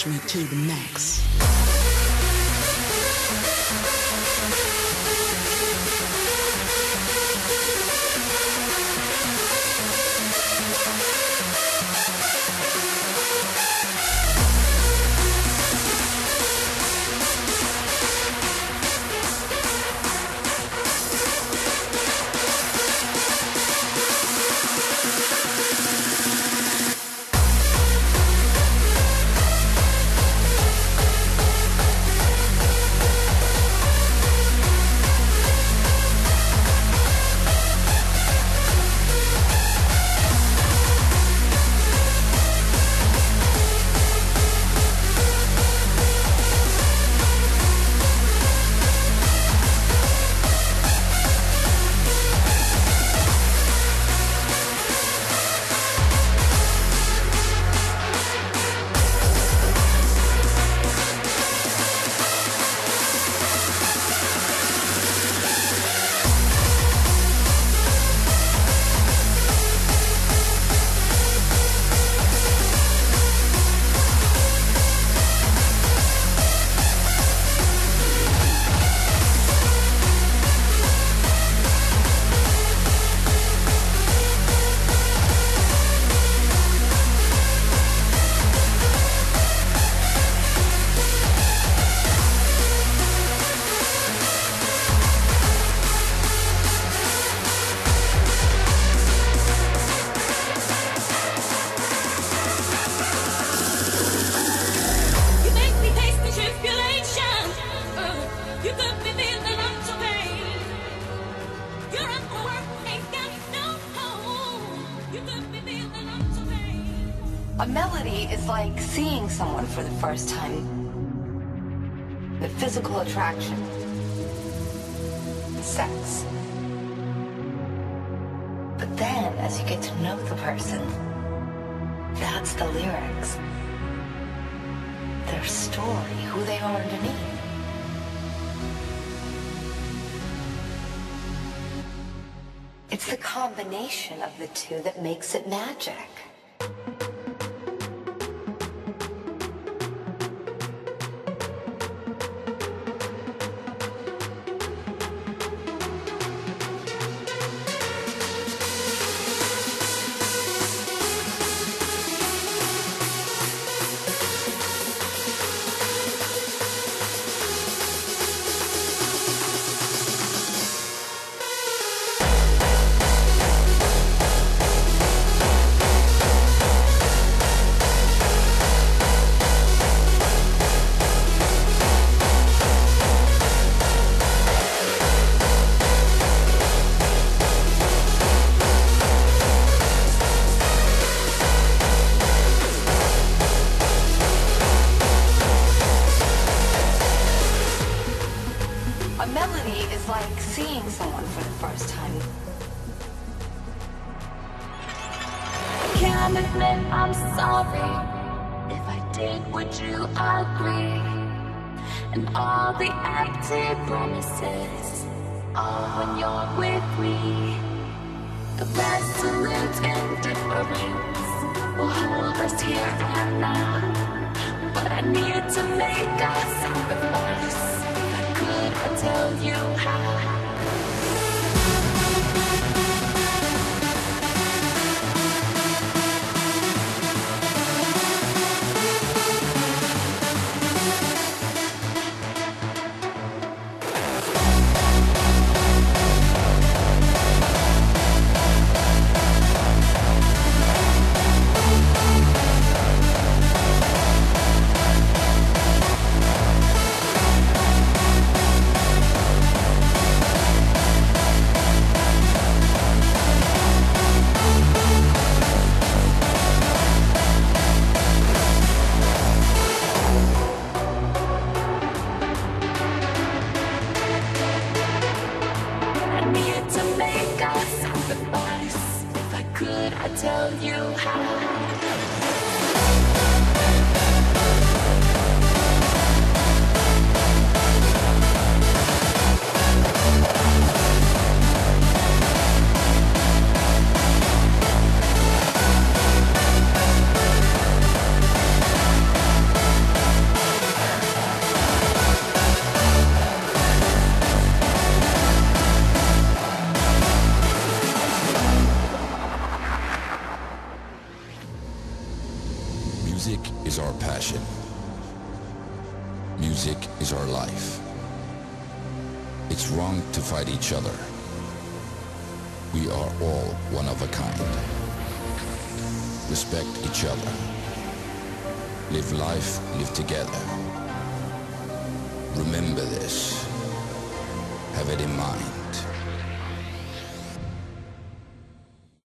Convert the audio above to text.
push me to the max. A melody is like seeing someone for the first time. The physical attraction. Sex. But then, as you get to know the person, that's the lyrics. Their story, who they are underneath. It's the combination of the two that makes it magic. Like seeing someone for the first time. Can't admit I'm sorry. If I did, would you agree? And all the empty promises are when you're with me. The resolute indifference will hold us here and now. But I need to make a sacrifice. Could I tell you how? Tell you how. Music is our passion. Music is our life. It's wrong to fight each other. We are all one of a kind. Respect each other. Live life, live together. Remember this. Have it in mind.